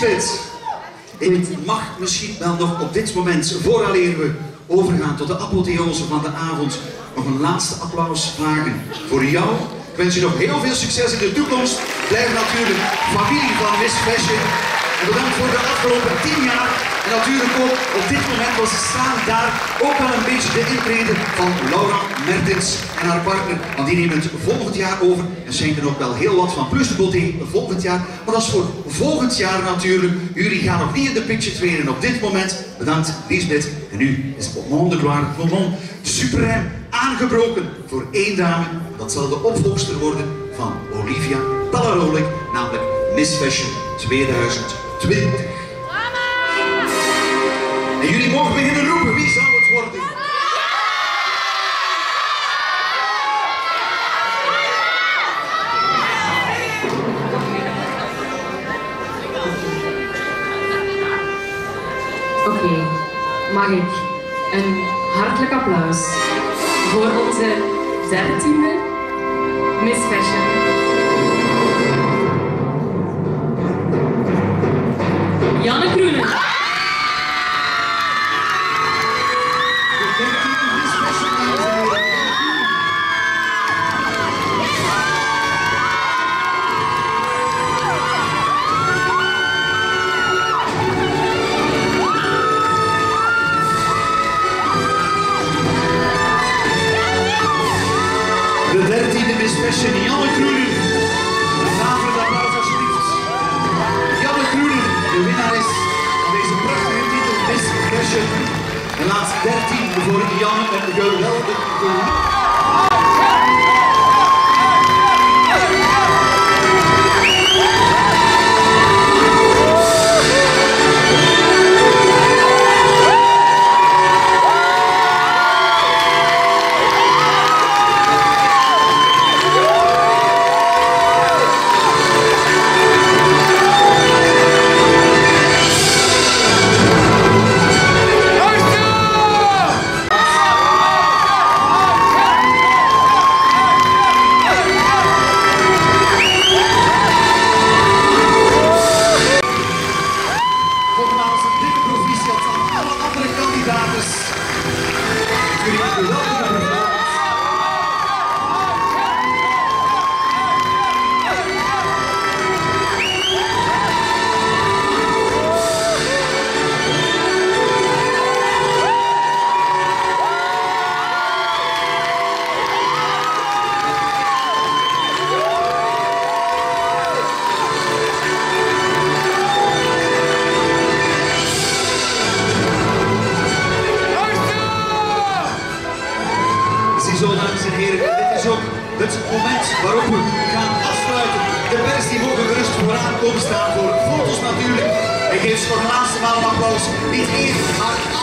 Liesbeth, ik mag misschien wel nog op dit moment, vooraleer we overgaan tot de apotheose van de avond, nog een laatste applaus vragen voor jou. Ik wens je nog heel veel succes in de toekomst. Blijf natuurlijk familie van Miss Fashion. En bedankt voor de afgelopen 10 jaar. En natuurlijk ook op dit moment was staan daar ook wel een beetje de intrede van Lauranne Mertens en haar partner. Want die nemen het volgend jaar over en schenken ook wel heel wat van Plus de Boutique volgend jaar. Maar dat is voor volgend jaar natuurlijk. Jullie gaan nog niet in de picture trainen op dit moment. Bedankt Liesbeth. En nu is Pommon de Gloire, Pommon Suprême, aangebroken voor 1 dame. Dat zal de opvolgster worden van Olivia Talaronek, namelijk Miss Fashion 2020. En jullie mogen beginnen roepen, wie zou het worden? Oké, mag ik een hartelijk applaus voor onze 13e Miss Fashion. Janne Croenen. Helaas 13 voor Janne met een geweldig doel. Voor foto's natuurlijk. Ik geef ze voor de laatste maal een applaus. Niet hier, maar